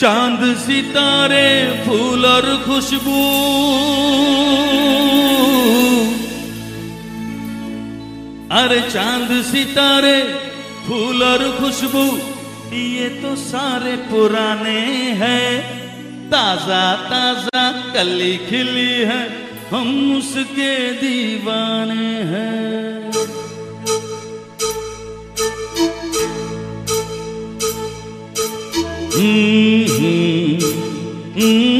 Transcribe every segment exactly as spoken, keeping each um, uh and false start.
चांद सितारे फूल और खुशबू अरे चांद सितारे फूल और खुशबू ये तो सारे पुराने हैं। ताजा ताजा कली खिली है हम उसके दीवाने हैं। mm mm mm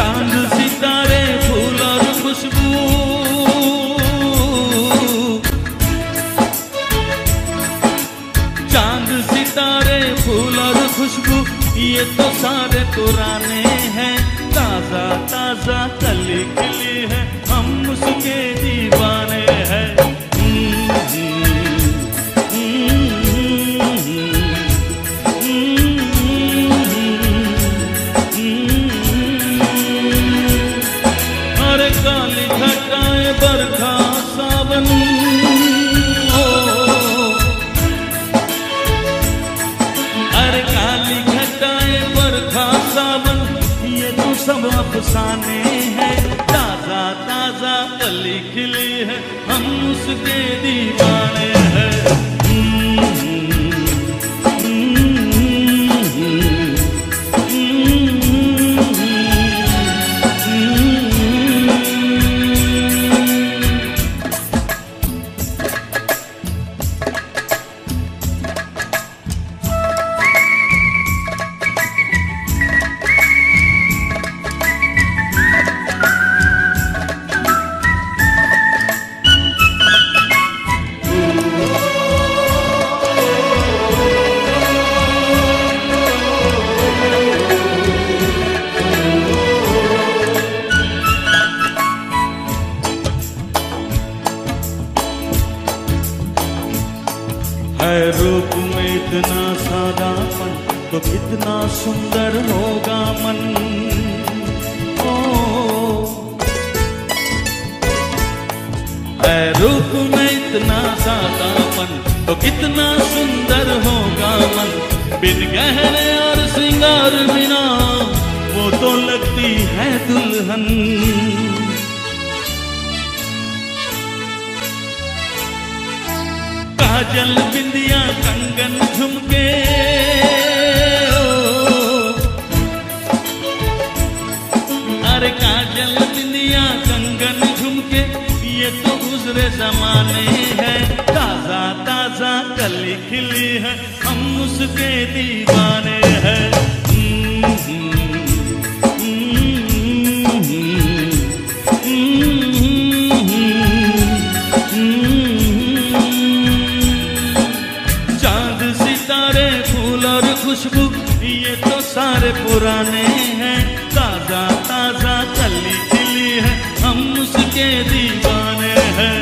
चांद सितारे फूल और खुशबू ये तो सारे पुराने हैं। ताजा ताजा कली खिली है हम उसके दीवाने हैं। अरे काली घटाएं बरखा सावन हो अरे काली सब अफसाने हैं। ताजा ताजा कली खिली है हम उसके दीवाने हैं। है रूप में इतना सादापन तो कितना सुंदर होगा मन। ओ है रूप में इतना सादापन तो कितना सुंदर होगा मन। बिन गहने और श्रृंगार बिना वो तो लगती है दुल्हन। काजल बिंदिया कंगन झुमके अरे काजल बिंदिया कंगन झुमके ये तो गुजरे जमाने हैं। ताजा ताजा कली खिली है हम उसके दीवाने हैं। खुशबू ये तो सारे पुराने हैं। ताजा ताजा कली खिली है हम उसके दीवाने हैं।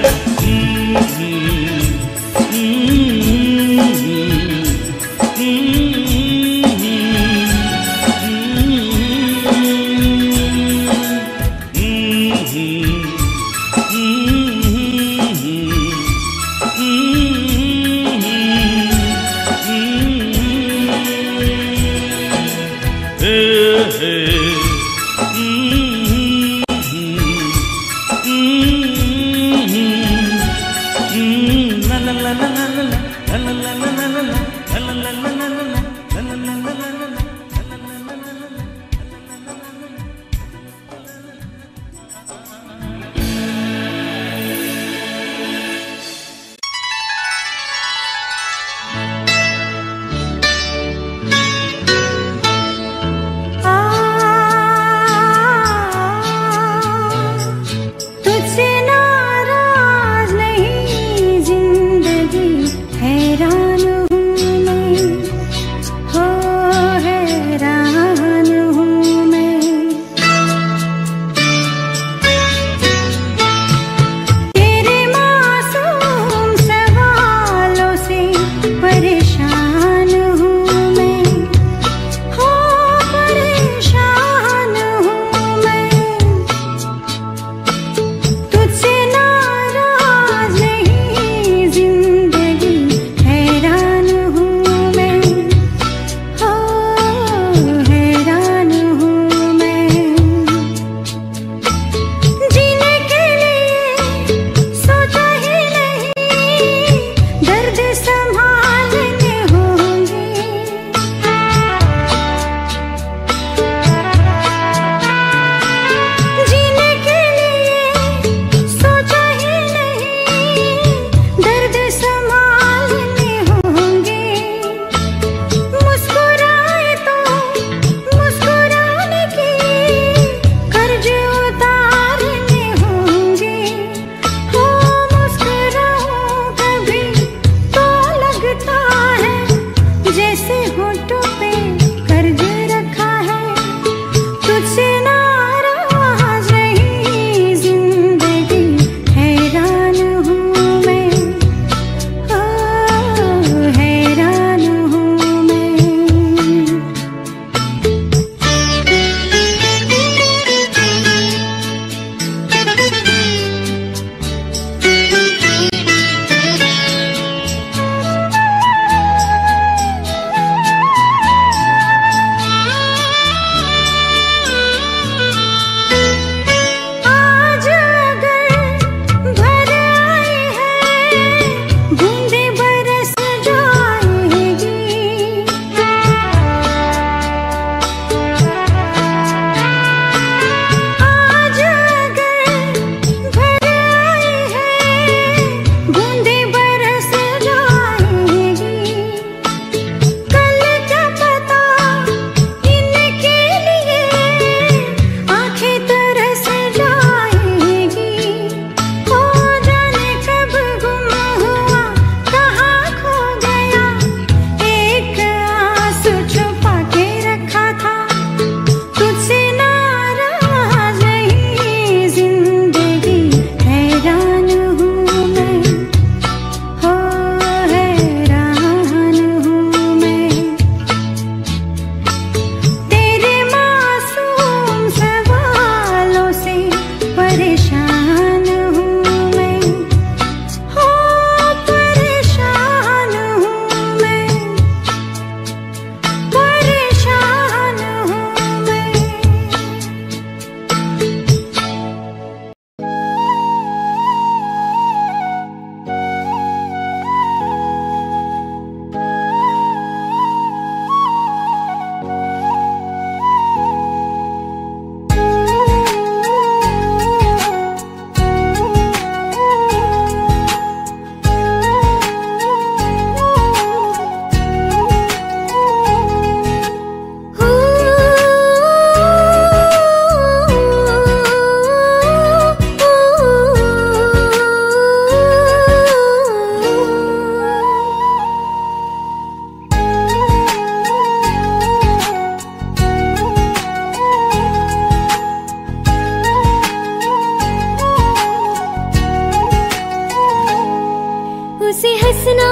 उसे हंसना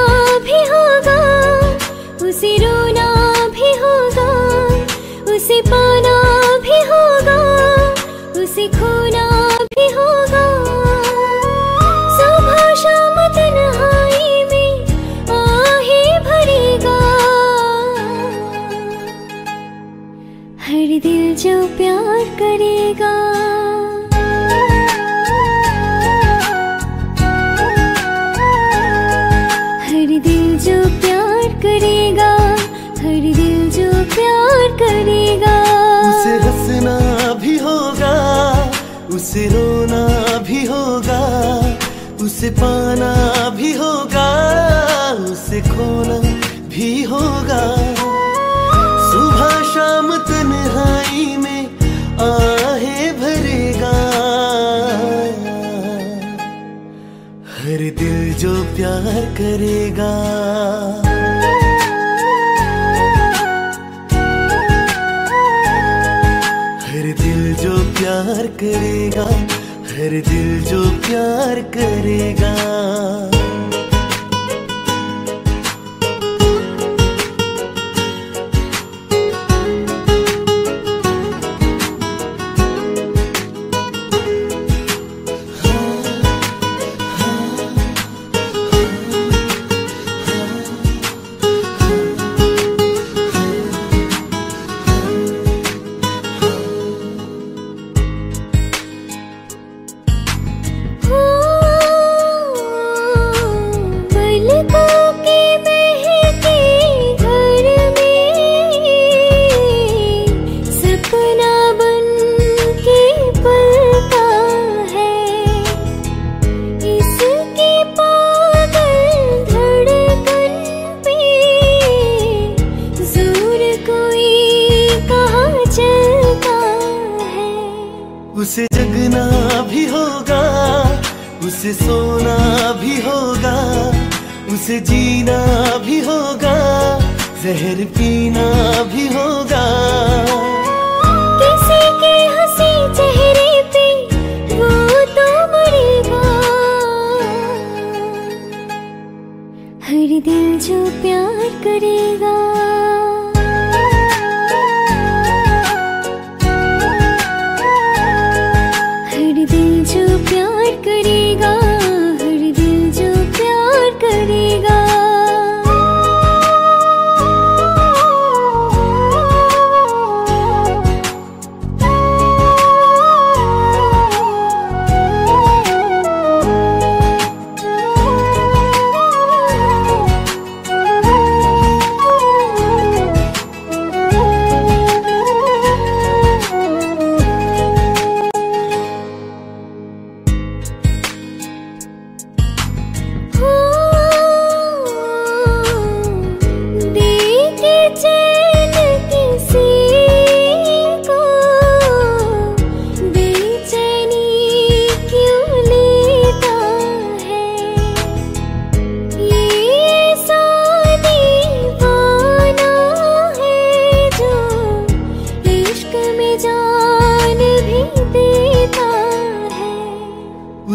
भी होगा, उसे रोना भी होगा, उसे पाना भी होगा, उसे खोना भी होगा। भाषा मतनहाई में आहे भरेगा हर दिल जो प्यार करेगा। उसे रोना भी होगा, उसे पाना भी होगा, उसे खोना भी होगा। सुबह शाम तन्हाई में आहें भरेगा हर दिल जो प्यार करेगा। प्यार करेगा हर दिल जो प्यार करेगा। उसे जगना भी होगा, उसे सोना भी होगा, उसे जीना भी होगा, जहर पीना भी होगा। किसी के हंसी चेहरे पे वो तो मरेगा हर दिल जो प्यार करेगा।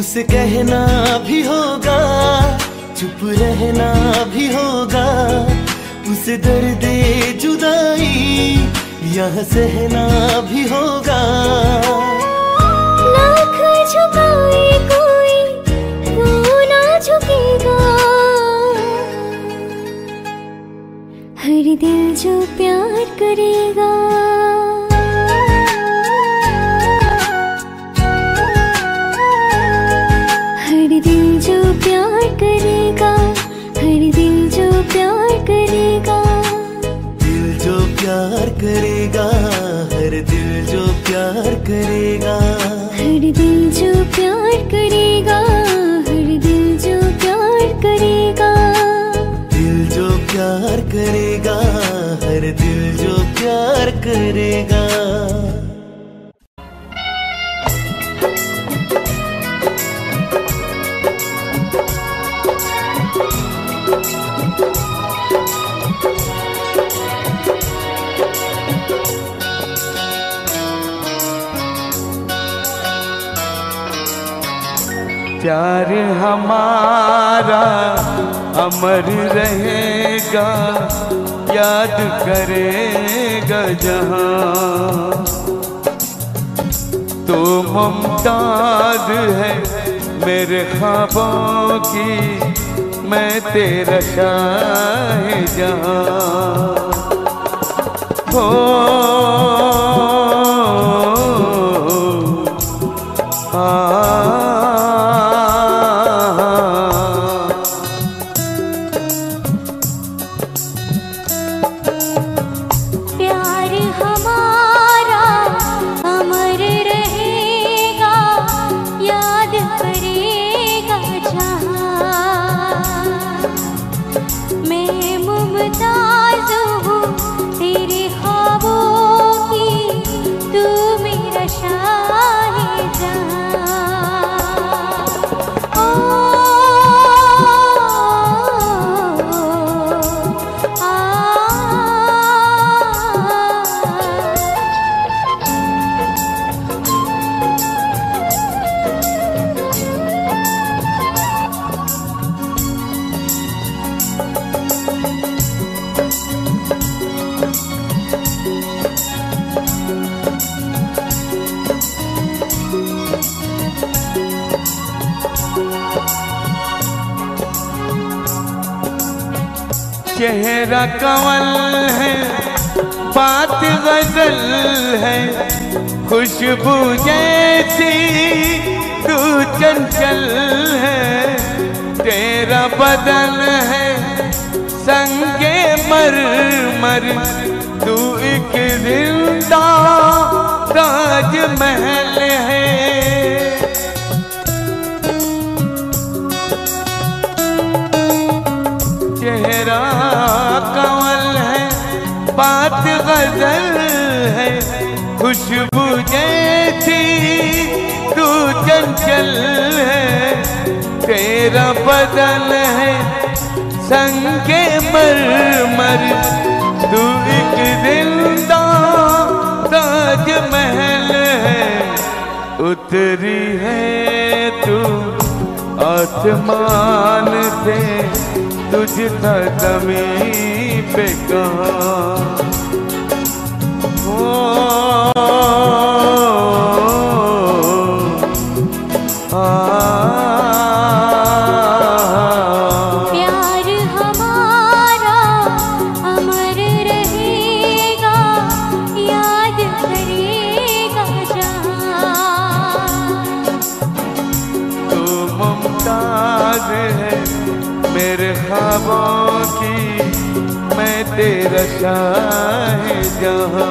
उसे कहना भी होगा, चुप रहना भी होगा, उसे दर्दे जुदाई यहाँ सहना भी होगा। लाख झुकाए कोई वो ना झुकेगा हर दिल जो प्यार करेगा। करेगा हर दिल जो प्यार करेगा, हर दिल जो प्यार करेगा, हर दिल जो प्यार करेगा, दिल जो प्यार करेगा, हर दिल जो प्यार करेगा। प्यार हमारा अमर रहेगा, याद करेगा जहां। तो मुमताज है मेरे ख्वाबों की, मैं तेरा शाह जहां। हो चेहरा कंवल है, बात गजल है, खुशबू जैसी तू चंचल है। तेरा बदन है संगे मरमर, तू एक जिंदा ताजमहल है। चेहरा कंवल है, बात गजल है, खुशबू जैसी तू चंचल है। तेरा बदन है संगे मरमर, तू एक जिंदा ताजमहल है। उतरी है तू आसमान से, तुझ कदमी पे कहाँ। तेरा शाह जहां।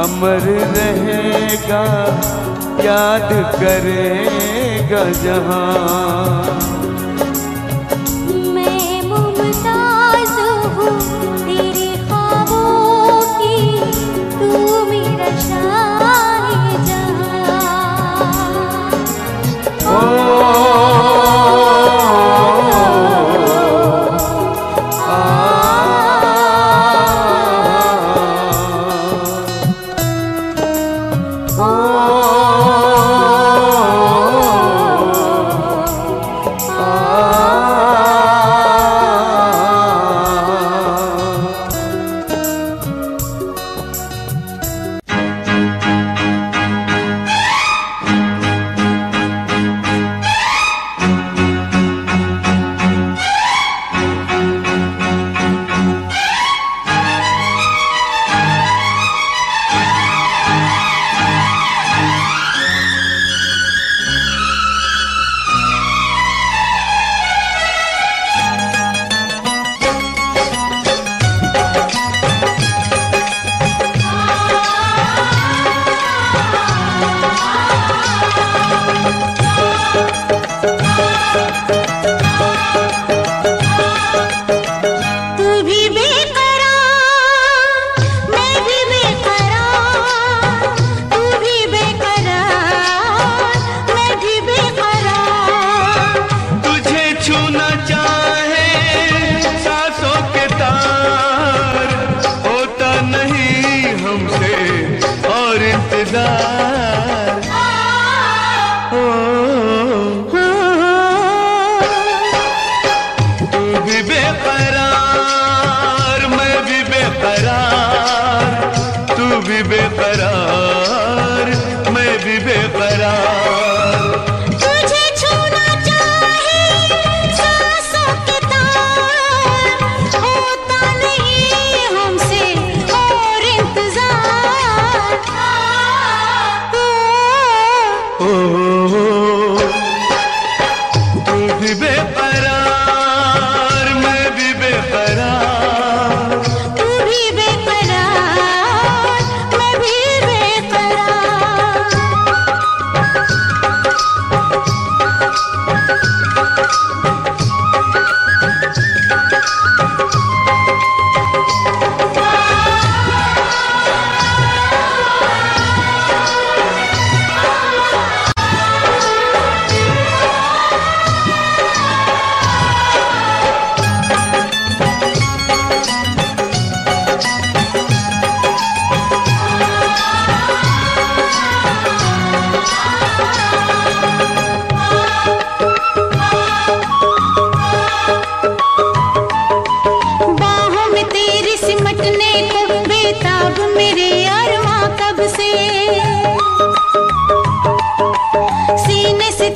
अमर रहेगा, याद करेगा जहां। बेकरार, मैं भी बेकरार, तू भी बेकरार, मैं भी बेकरार। तुझे छूना चाहे सांसों के तार, होता नहीं हमसे और इंतजार। ओ तू भी बेकरार,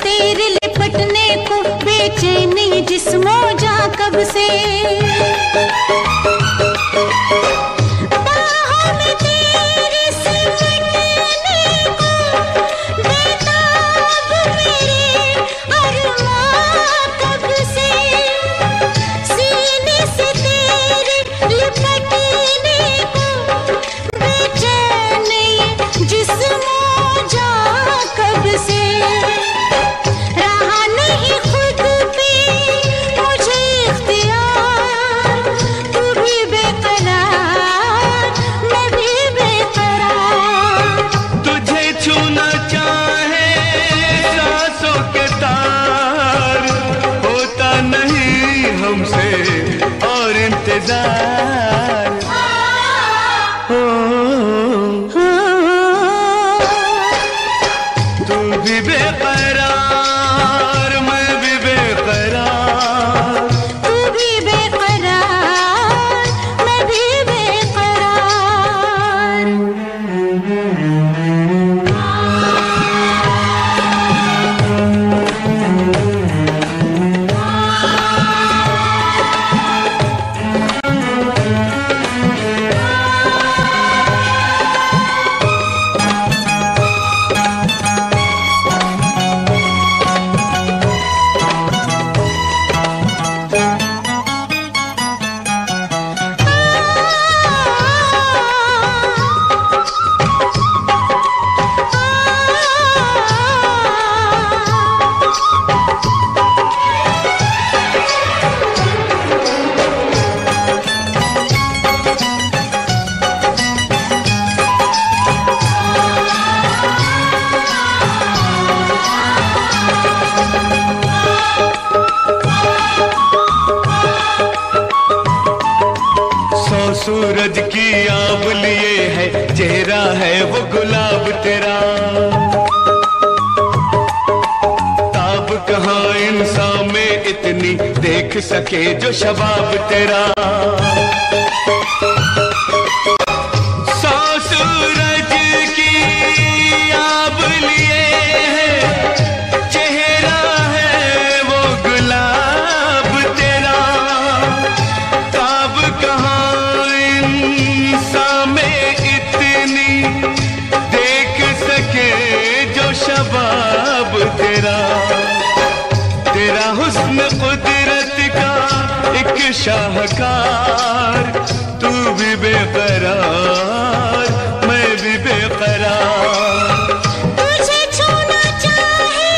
तेरे लिपटने को बेचैनी जिस्मो जा कब से। बाहों में तेरे सिमटने को बेताब मेरे अरमां कब से। सीने से तेरे लिपटने को बेचैनी जिस्मो जा कब से। तू भी बेकरार, मैं भी बेकरार, तू भी बेकरार, मैं भी बेकरार। सूरज की आब लिए है चेहरा, है वो गुलाब तेरा। ताब कहाँ इंसान में इतनी देख सके जो शबाब तेरा। तेरा हुस्न कुदरत का एक शाहकार, तू भी बेकरार, मैं भी बेकरार। तुझे छूना चाहे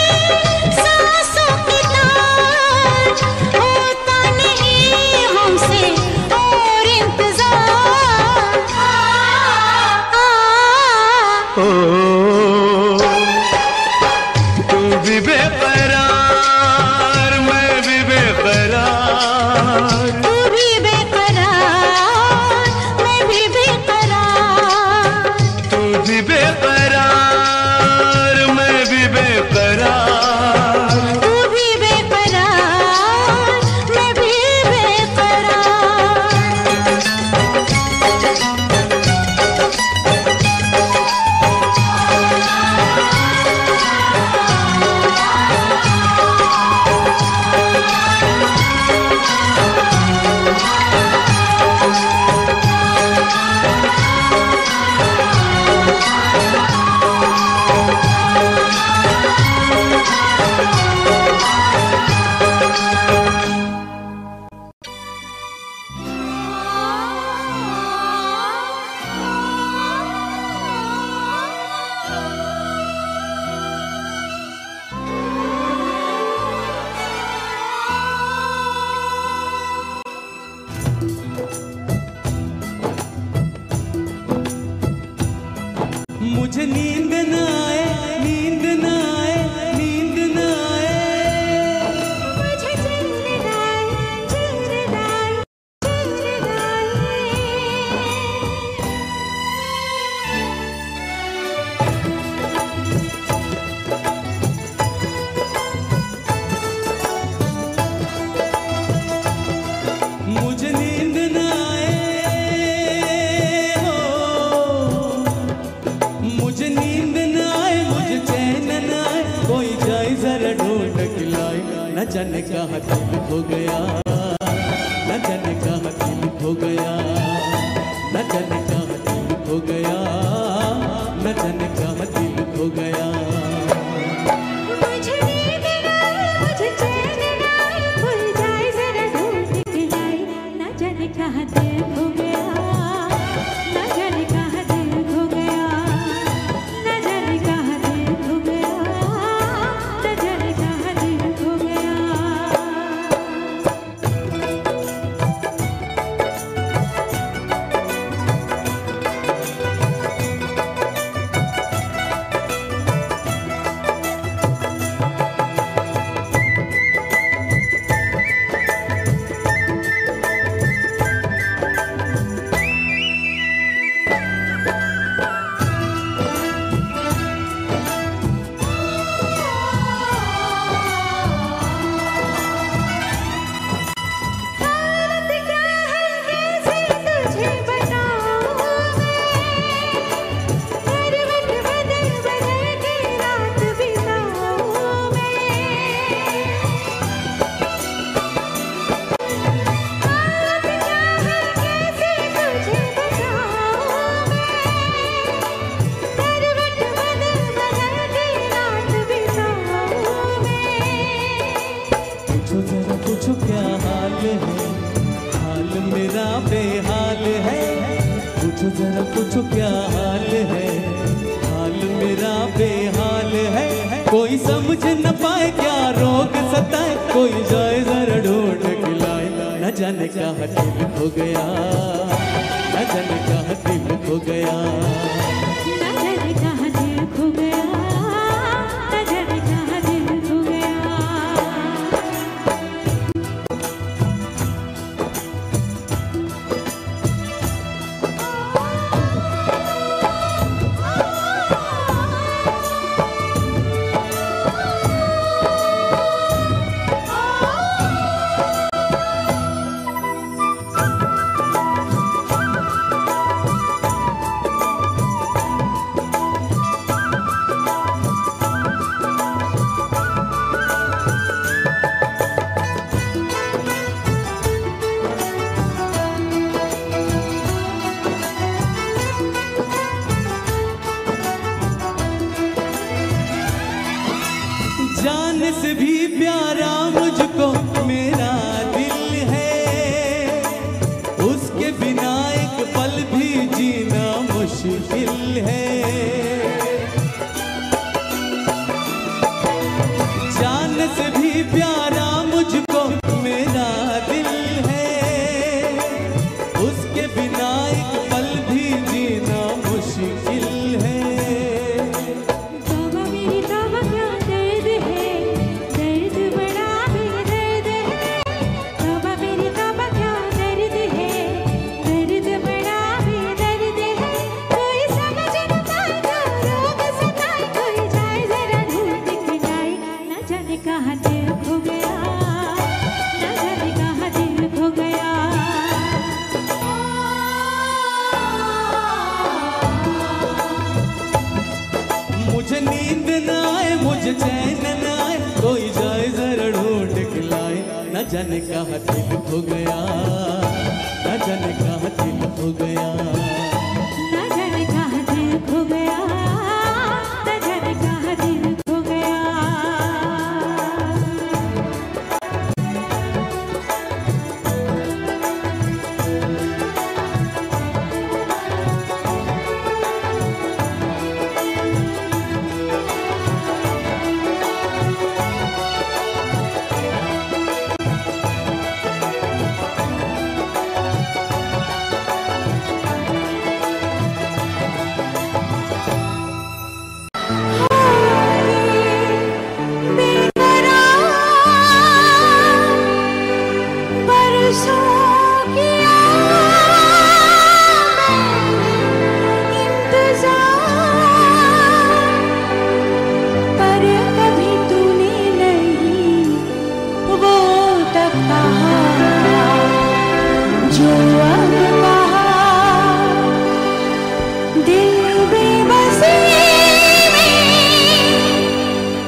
सांसों के तार, होता नहीं हमसे और इंतजार। ओ तू भी बेकरार, तू भी बेकरार, मैं भी बेकरार। जाने कहाँ दिल खो गया, न जाने कहाँ दिल खो गया, न जाने कहाँ दिल खो गया, न जाने कहाँ दिल खो गया।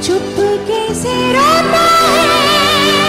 चुप कैसे रोता है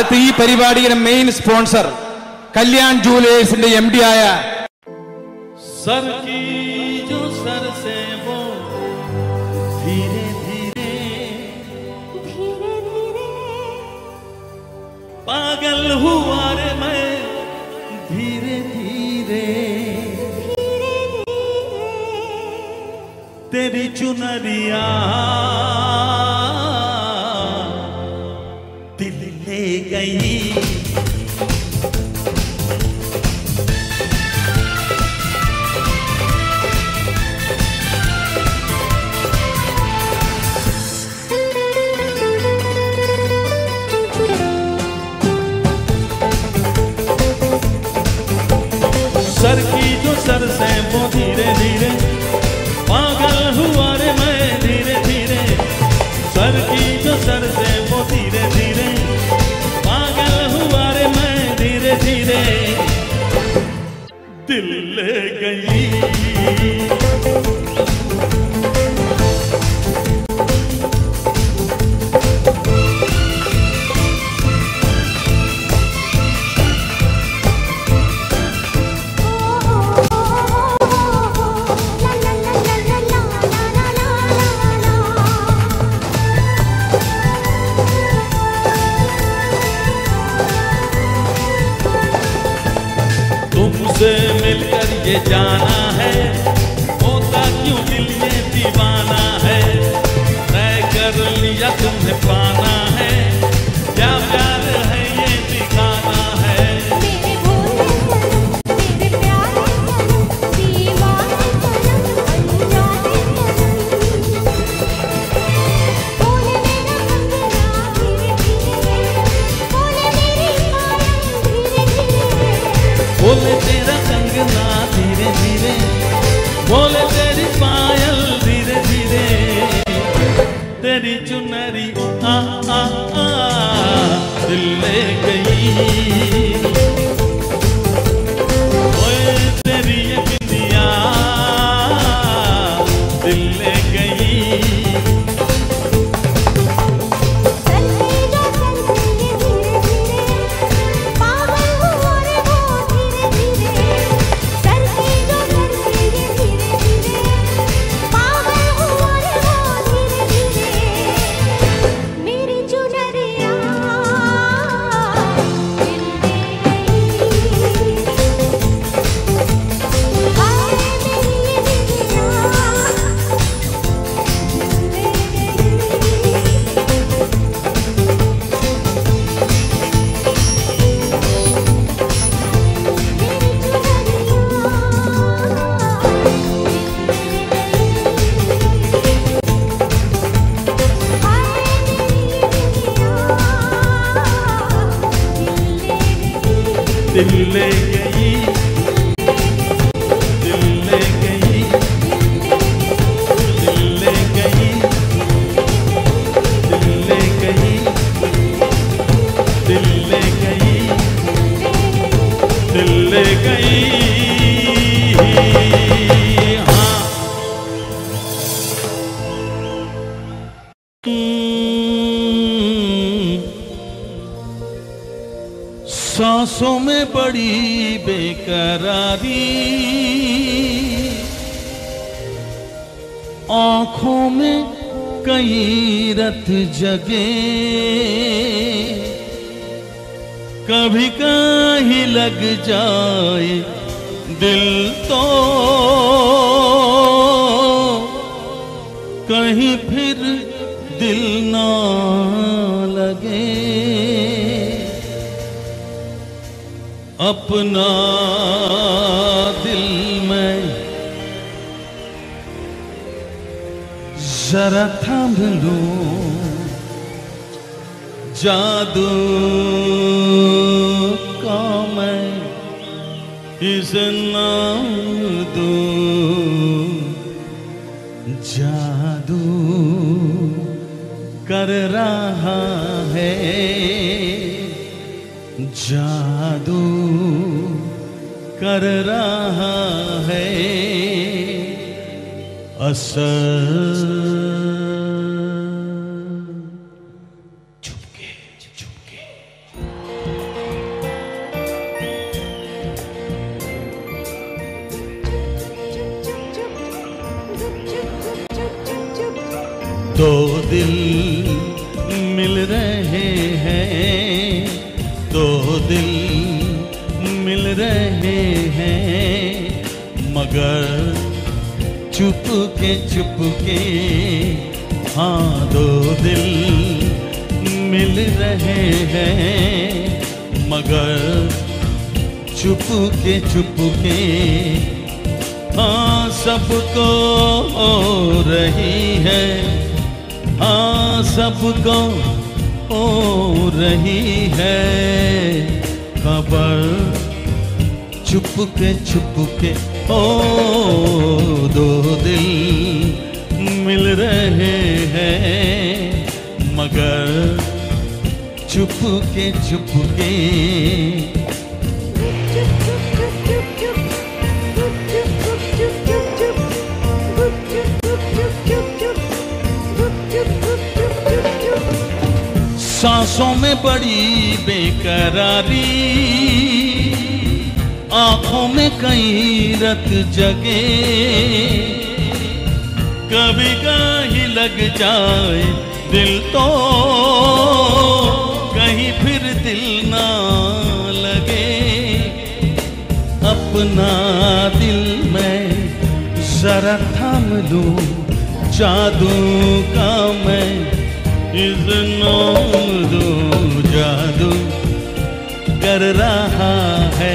അടുത്ത ഈ പരിപാടിയുടെ മെയിൻ സ്പോൺസർ കല്യാൺ ജൂലേഴ്സിന്റെ എംഡി ആയ സർ കി ജോ സർ സേ വോ धीरे धीरे धीरे धीरे पागल हुआ रे मैं धीरे धीरे धीरे तेरी चुनरिया गई सर की जो सर से वो धीरे धीरे पागल हुआ रे मैं धीरे धीरे सर की जो सर से वो धीरे धीरे धीरे दिल ले गई ये जाना है होता क्यों दिल ये दीवाना है तय कर लिया तुम्हें पाना है क्या प्यार है ये दिखाना है मेरे मेरे प्यार बोले तेरा कंगना धीरे धीरे बोले तेरी पायल धीरे धीरे तेरी चुनरी आ आ आ दिल ले गई ओए तेरी ये बिंदिया दिल ले गई दिल ले गई दिल ले गई दिल ले गई दिल ले गई दिल ले गई दिल ले गई हाँ सांसों में बड़ी बेकरारी आंखों में कई रत जगे कभी कहीं लग जाए दिल तो कहीं फिर दिल ना लगे अपना दिल में जरा थाम लूं जादू का मैं इसे नाम दूं जादू कर रहा है जादू कर रहा है असर चुपके चुपके। दिल मिल रहे हैं, दो दिल मिल रहे हैं, मगर चुपके चुपके। हाँ दो दिल मिल रहे हैं, मगर चुपके चुपके। हाँ सबको हो रही है, हाँ सबको हो रही है खबर, चुपके चुपके। ओ दो दिल मिल रहे हैं, मगर चुपके चुपके। सांसों में बड़ी बेकरारी, आंखों में कई रत जगे, कभी कहीं लग जाए दिल तो कहीं फिर दिल ना लगे। अपना दिल मैं जरा थाम लूं, जादू का मैं इज़्न दो जादू कर रहा है,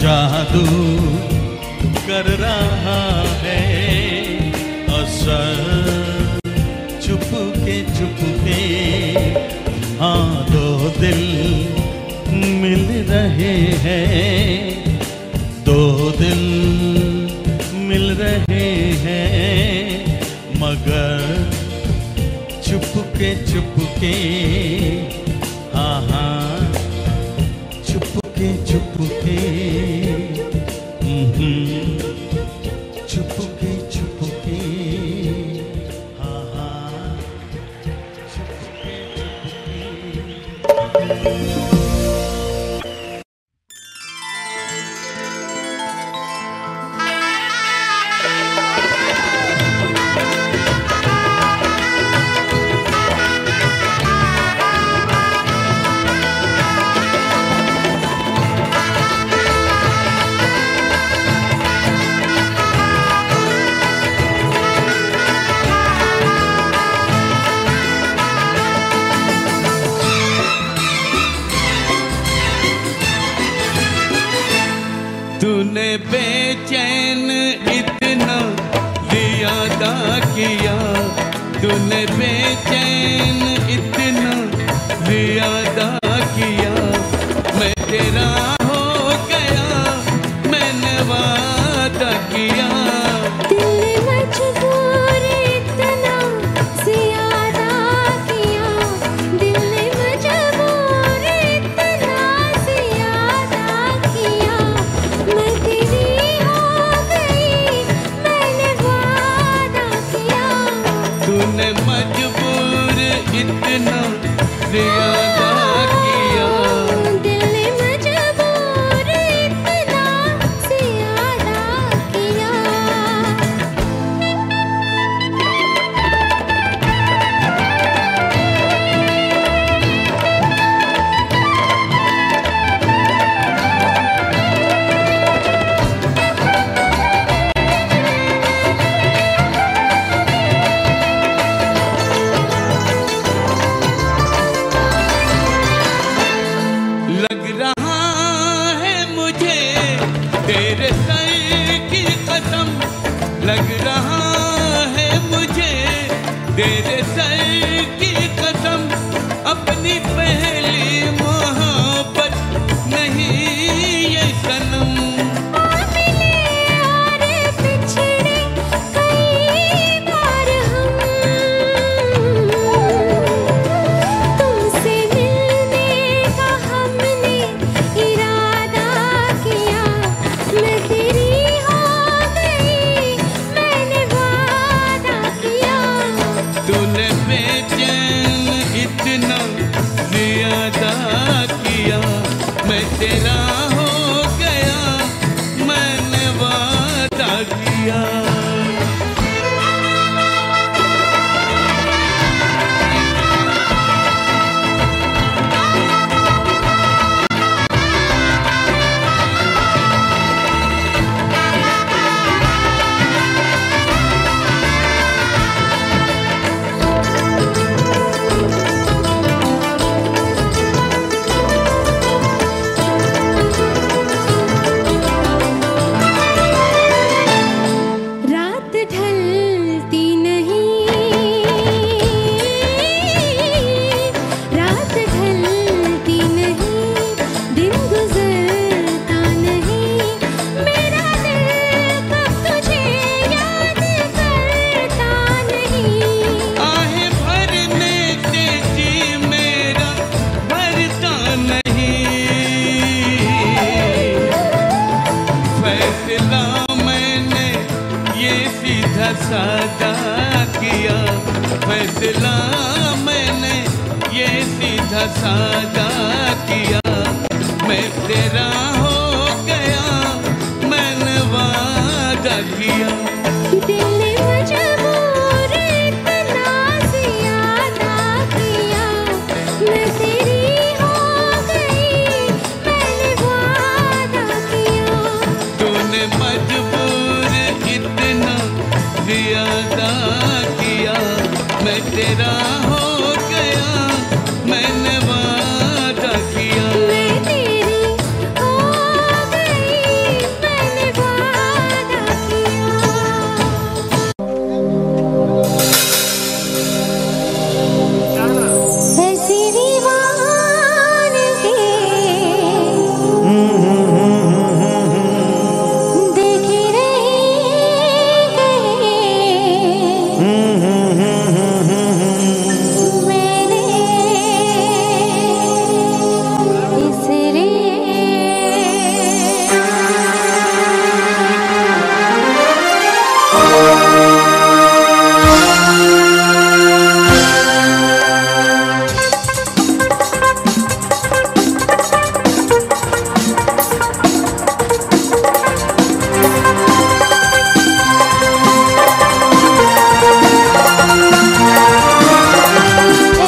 जादू कर रहा है असर, चुपके चुपके। हाँ दो दिल मिल रहे हैं, दो दिल मिल रहे हैं, मगर चुपके चुपके। हाँ हाँ चुपके चुपके, चुपके चुपके। हाँ हाँ चुपके चुपके। तूने सादा किया, मैं तेरा हो गया, मैंने वादा किया। दिल मजबूर इतना ज़्यादा किया, मैं तेरी हो गई, मैंने वादा किया। तूने मजबूर इतना ज़्यादा किया, मैं तेरा हो गया, मैंने वादा किया। मैं तेरी हो गई, मैंने वादा किया। ऐसी दीवान के देखी रही,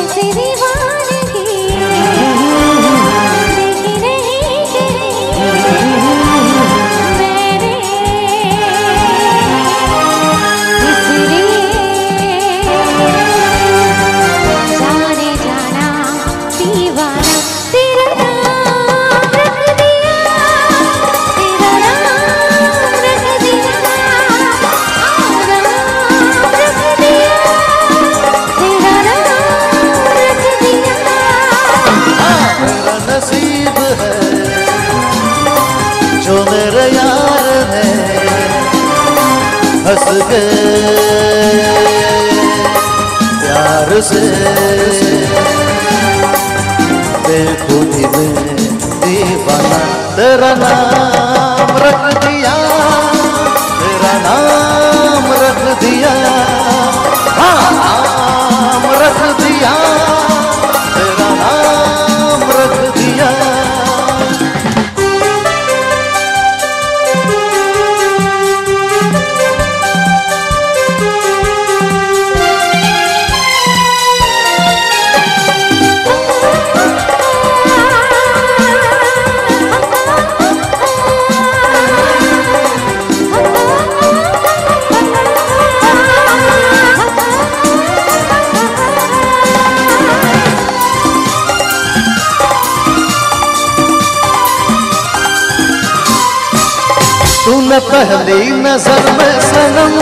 हंस गए प्यार से बेखुदी में दीवाना। तेरा नाम रख दिया, तेरा नाम रख दिया, हाँ नाम रख दिया, तेरा नाम रख दिया। तूने पहली नजर में सनम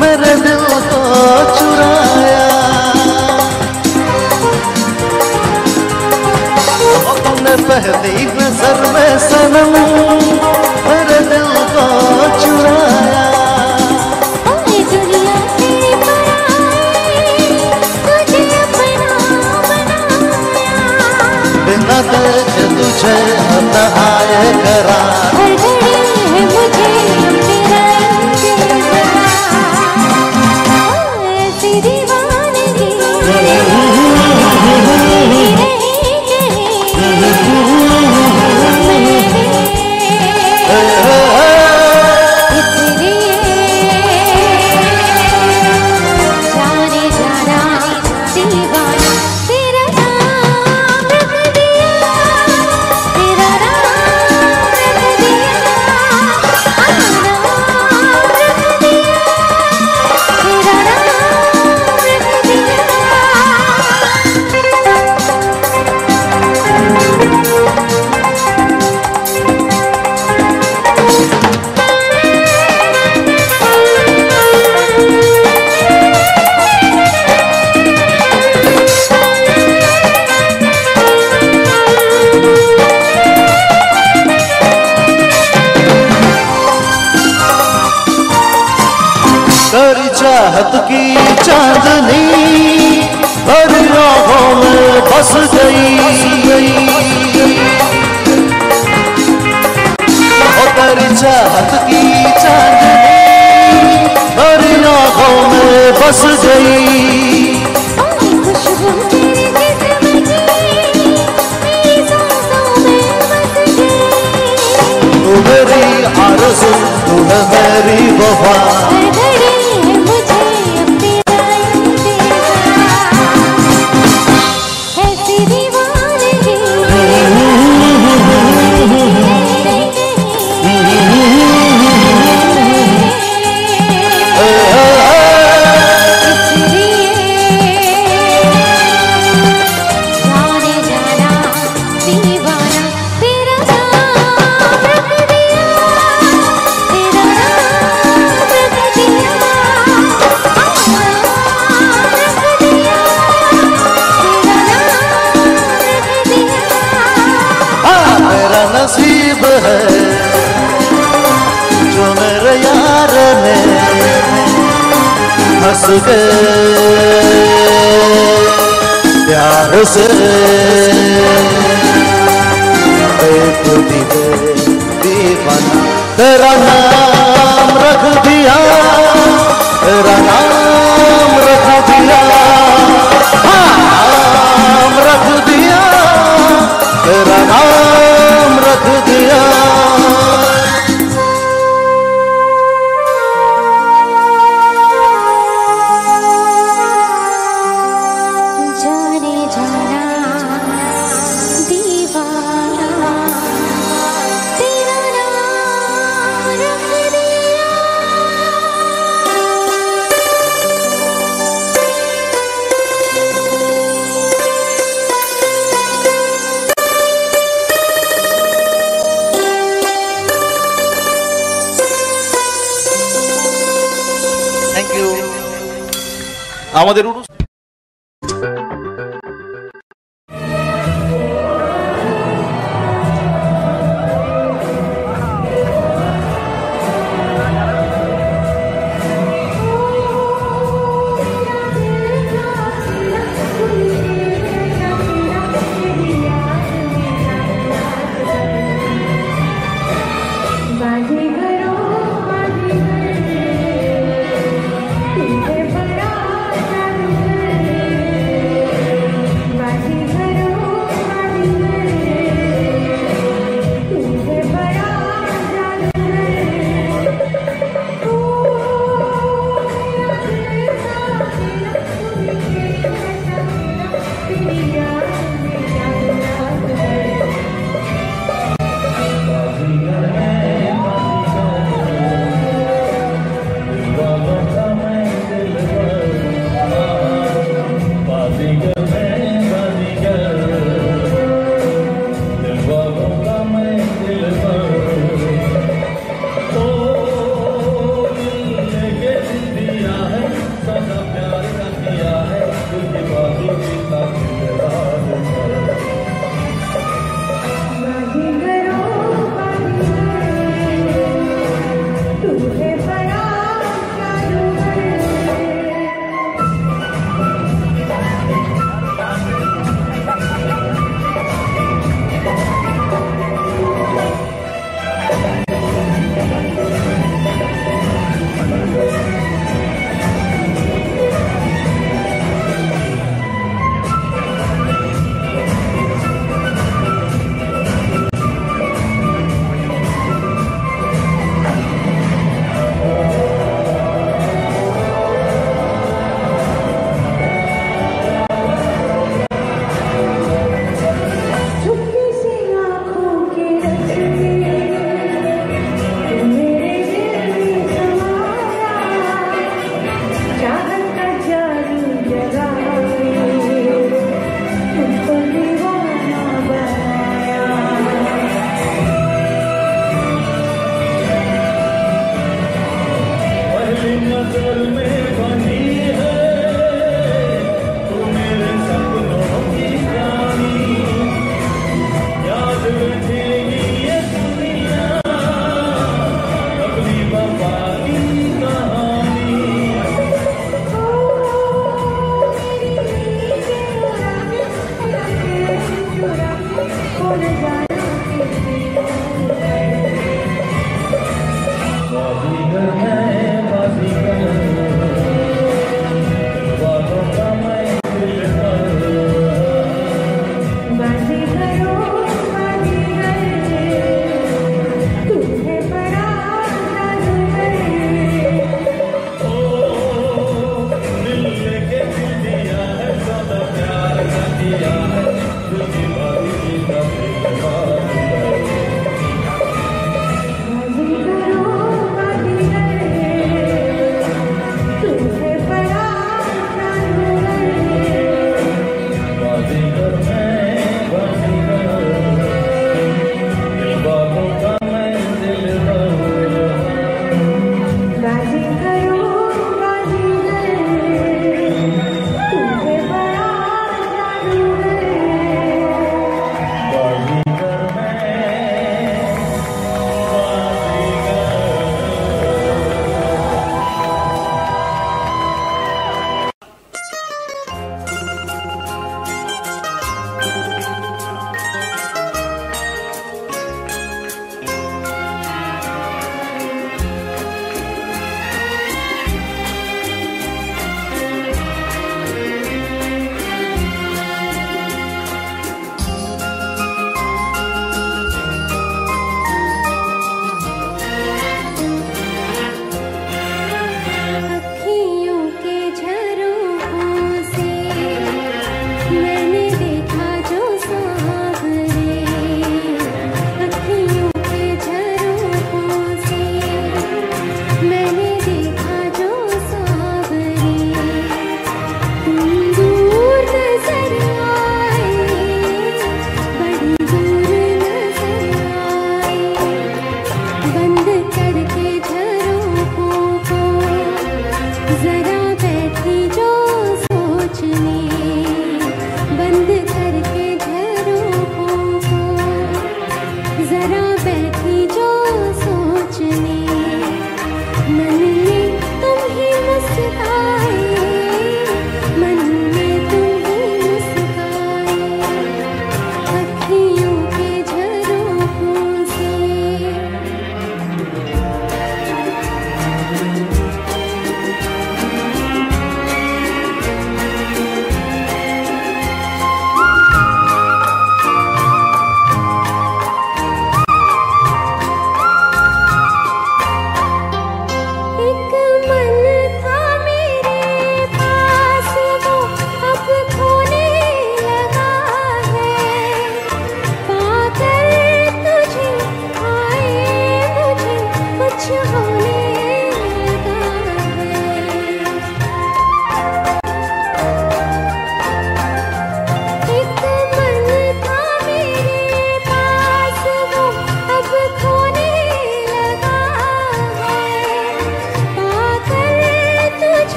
मेरे दिल को चुराया, तूने पहली नजर में सनम मेरे दिल को चुराया। दुनिया से तुझे अपना बनाया, बिना दर्द तुझे आता आए करा। चाहत की चांदनी भरी आँखों में बस गई, और तेरी चाहत की चांदनी भरी आँखों में बस गई। प्यार से दीवाना तेरा नाम रख दिया, तेरा नाम रख दिया, नाम रख दिया, तेरा नाम रख दिया। আমাদের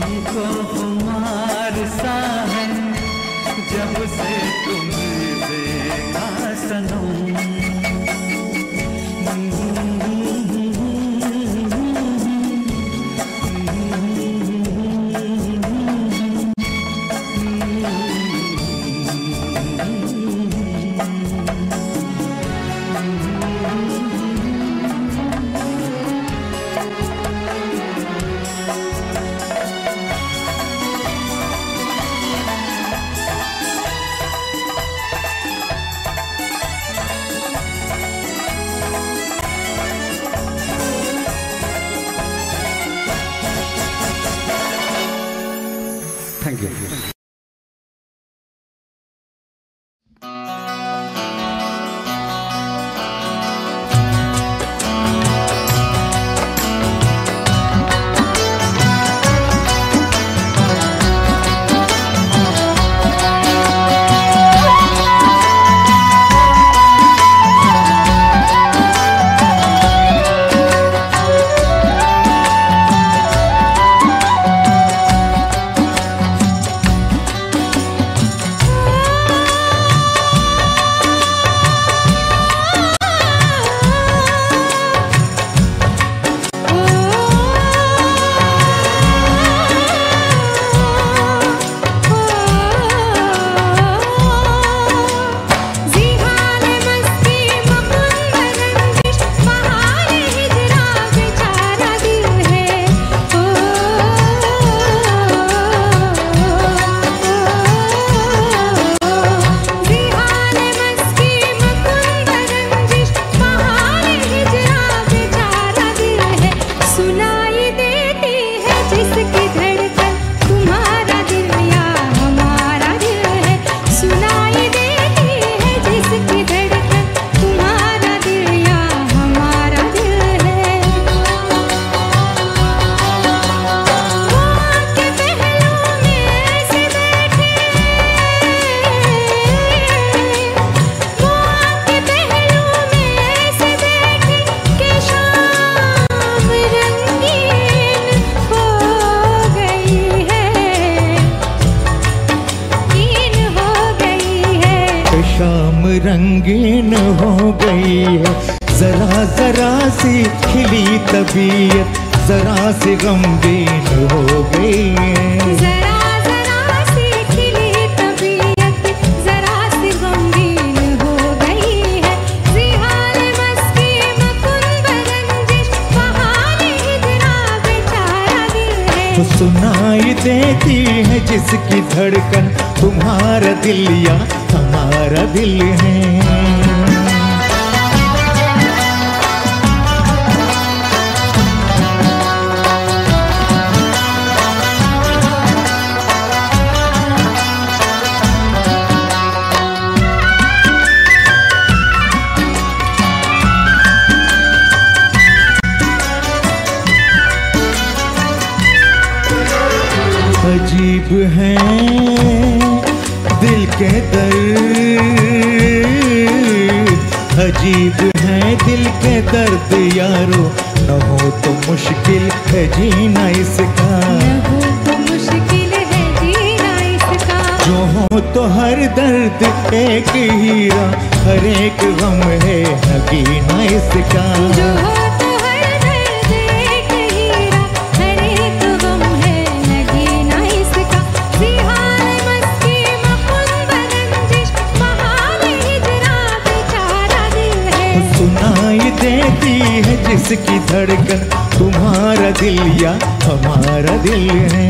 हमको खुमार सा है जब से तुम्हें देखा सनम। अजीब है दिल के दर्द, अजीब है दिल के दर्द यारो, न हो तो मुश्किल है जीना इसका, न हो तो मुश्किल है जीना इसका, जो हो तो हर दर्द एक हीरा, हर एक गम है हकीना इसका, जो हो तो हर दर्द एक हीरा, हर एक गम है देती है जिसकी धड़कन तुम्हारा दिल या हमारा दिल है।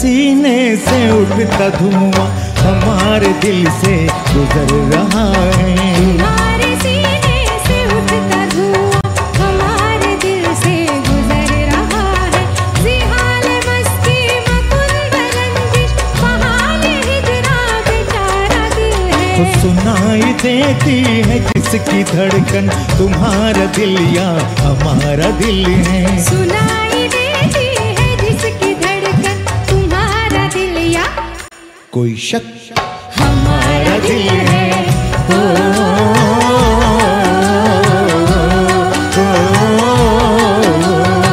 सीने से उठता धुआं हमारे दिल से गुजर रहा है, हमारे सीने से उठता धुआं हमारे दिल से गुजर रहा है। ज़िहाल मस्ती मकुल बलंदिश बहाल हिजरा बेचारा दिल है। तो सुनाई देती है किसकी धड़कन, तुम्हारा दिल या हमारा दिल है? सुनाई कोई शक हमारा दिल है। ओ, ओ,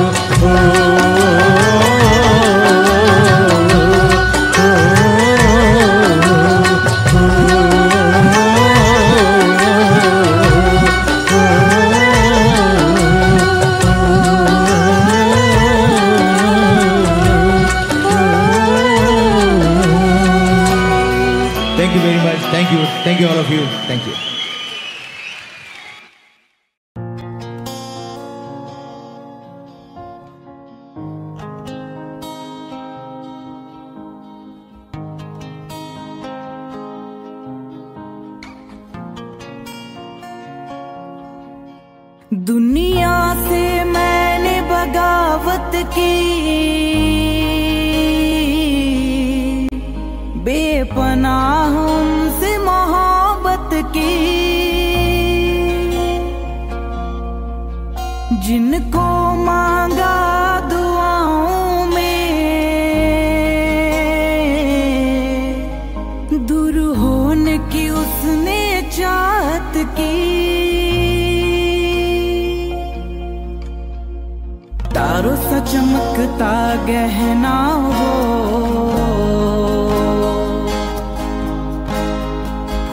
ओ, ओ, ओ, Thank you, thank you all of you, thank you. दुनिया से मैंने बगावत की, बेपनाह जिनको मांगा दुआओं में, दूर होने की उसने चाहत की। तारों सा चमकता गहना हो,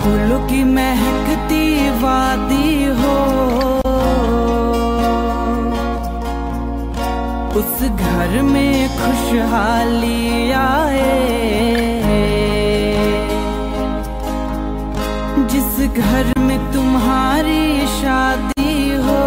फूलों की महकती वादी हो, उस घर में खुशहाली आए, जिस घर में तुम्हारी शादी हो।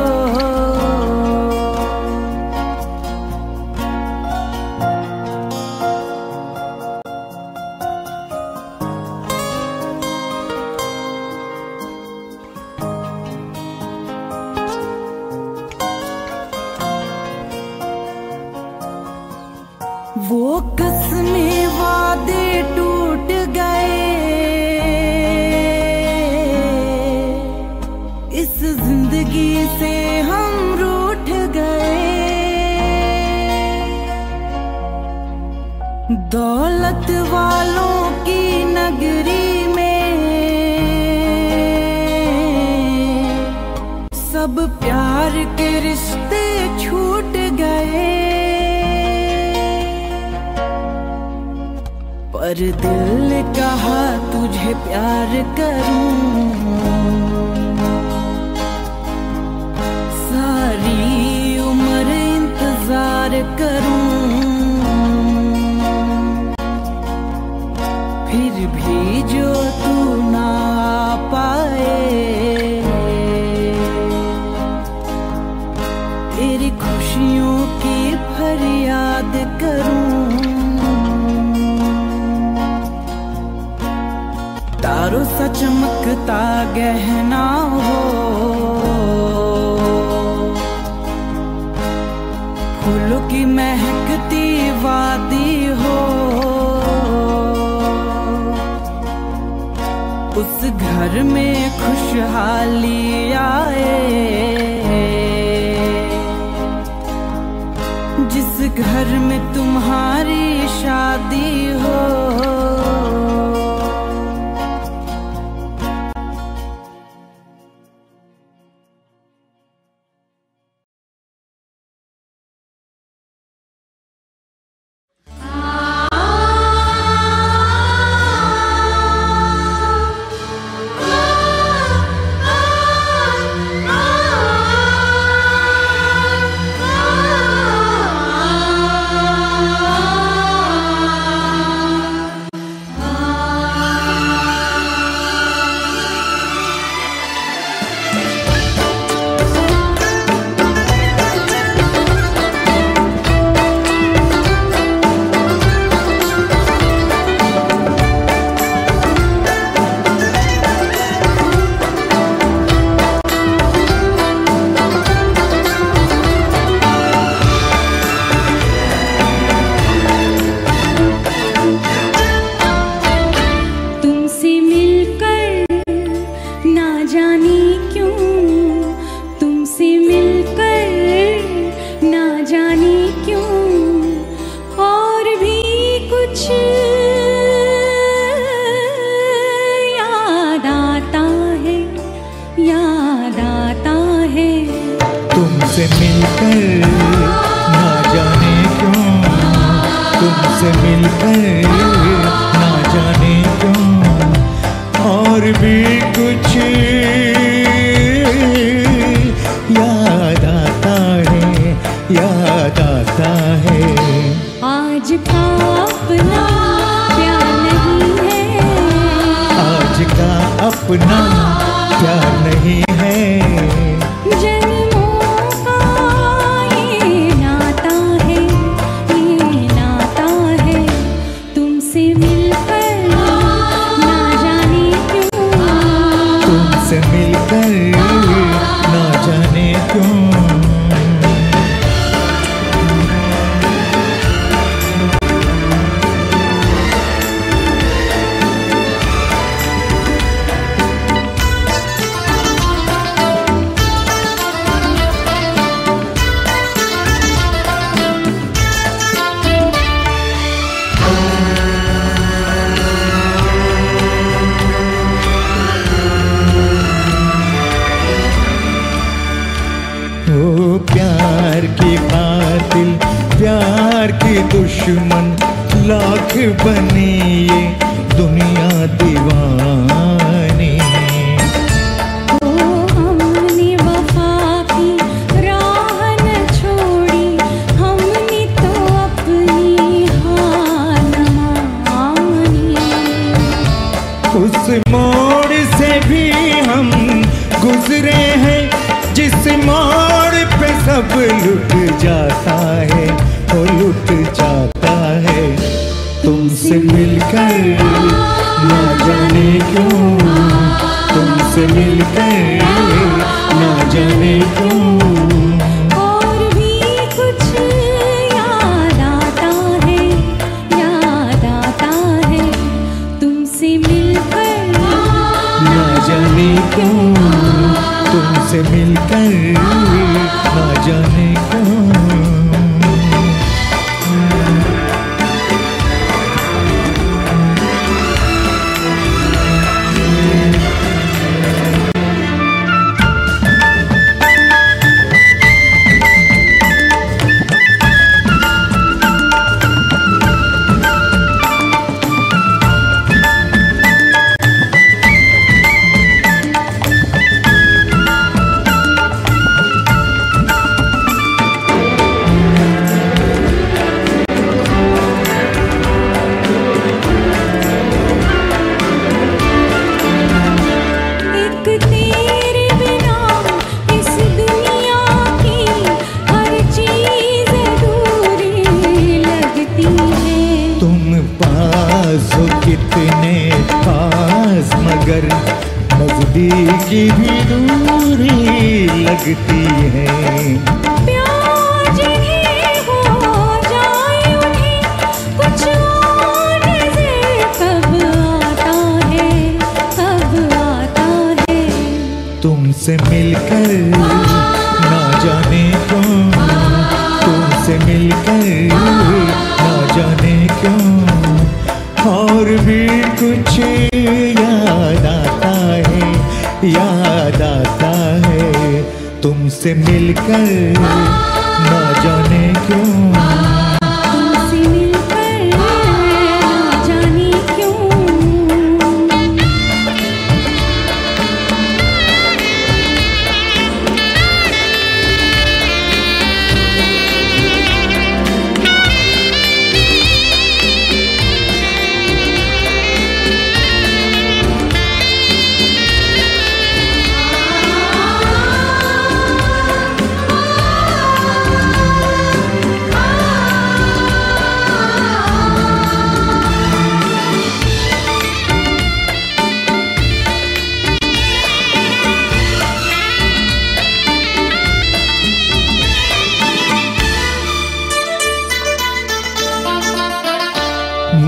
वो कसमे वादे टूट गए, इस जिंदगी से हम रूठ गए। दौलत वालों की नगरी में सब प्यार के रिश्ते छूट गए, पर दिल ने कहा तुझे प्यार करूं। सारी उम्र इंतजार करूं, फिर भी जो तू ना पाए, तेरी खुशियों की फरियाद करूं। तारों सा चमकता गहना हो, फूलों की महकती वादी हो, उस घर में खुशहाली आए, जिस घर में तुम्हारी शादी हो। ना जाने क्यों और भी कुछ याद आता है, याद आता है। आज का अपना प्यार नहीं है, आज का अपना प्यार नहीं है। दुश्मन लाख बने ये दुनिया दीवानी, ओ हमने वफा की राह न छोड़ी, हमने तो अपनी हार न मानी। उस मोड़ से भी हम गुजरे हैं जिस मोड़ पे सब लुट जाता है, वो लुट जाता है। तुमसे मिलकर ना जाने क्यों, तुमसे मिलकर ना जाने क्यों और भी कुछ याद आता है, याद आता है। तुमसे मिलकर ना जाने क्यों, तुमसे मिलकर ना जाने क्यों।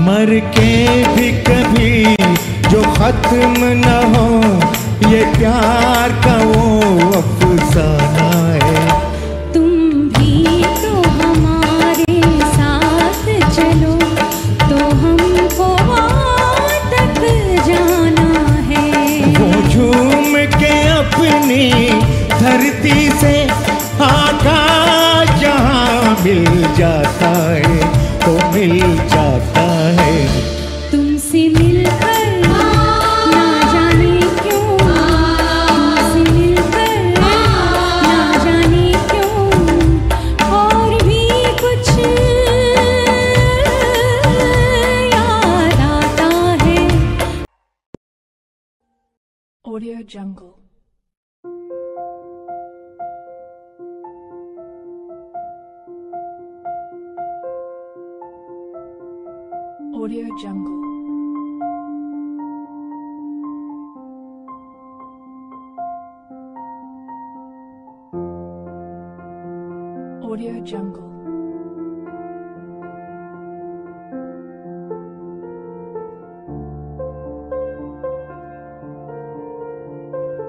मर के भी कभी जो खत्म न हो ये प्यार का वो अफसाना है। तुम भी तो हमारे साथ चलो तो हमको तक जाना है। वो झूम के अपनी धरती से आकाश जहाँ मिल जाता है, तो मिल जाता है। तुमसे मिलकर ना जाने क्यों, तुमसे मिलकर ना जाने क्यों और भी कुछ याद आता है। Audio jungle. Audio Jungle.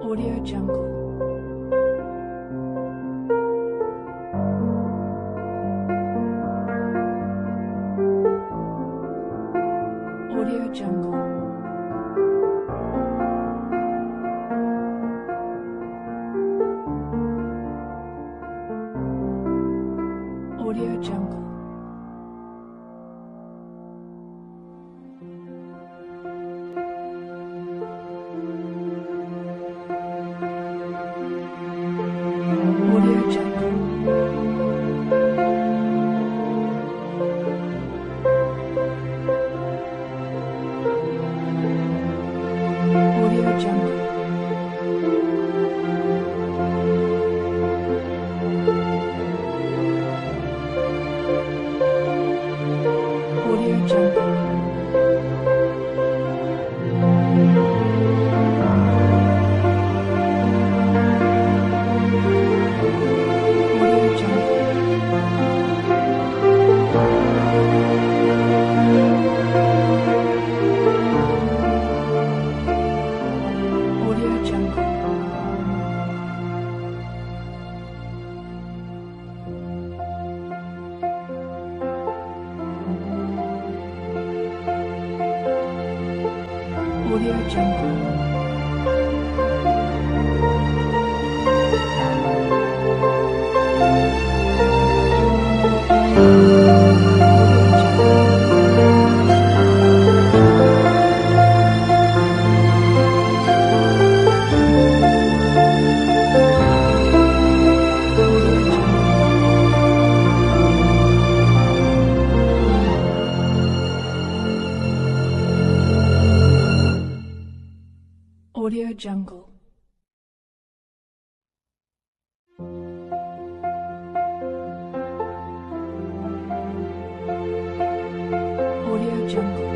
Audio Jungle. Audio Jungle. Jungle. Audio Jungle. Audio Jungle. Audio Jungle. Audio Jungle. Audio Jungle.